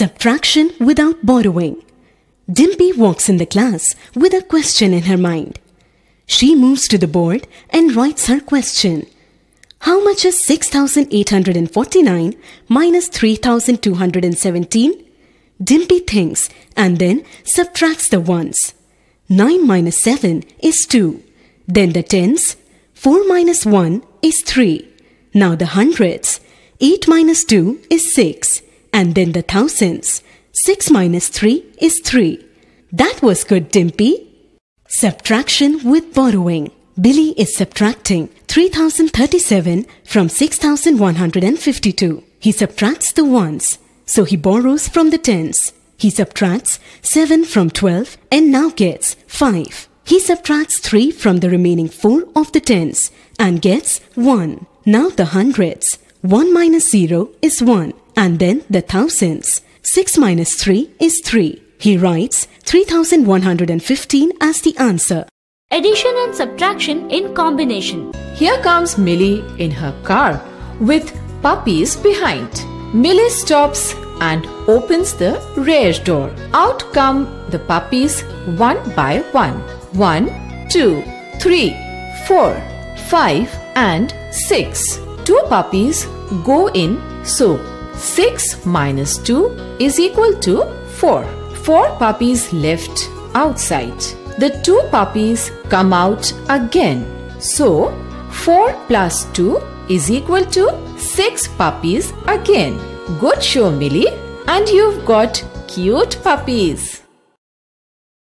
Subtraction without borrowing. Dimpy walks in the class with a question in her mind. She moves to the board and writes her question. How much is 6,849 minus 3,217? Dimpy thinks and then subtracts the ones. 9 minus 7 is 2. Then the tens. 4 minus 1 is 3. Now the hundreds. 8 minus 2 is 6. And then the thousands. 6 minus 3 is 3. That was good, Dimpy. Subtraction with borrowing. Billy is subtracting 3,037 from 6,152. He subtracts the ones, so he borrows from the tens. He subtracts 7 from 12 and now gets 5. He subtracts 3 from the remaining 4 of the tens and gets 1. Now the hundreds. 1 minus 0 is 1. And then the thousands. 6 minus 3 is 3. He writes 3,115 as the answer. Addition and subtraction in combination. Here comes Millie in her car with puppies behind. Millie stops and opens the rear door. Out come the puppies one by one. 1, 2, 3, 4, 5 and 6. 2 puppies go in, so 6 minus 2 is equal to 4. 4 puppies left outside. The 2 puppies come out again. So 4 plus 2 is equal to 6 puppies again. Good show, Millie. And you've got cute puppies.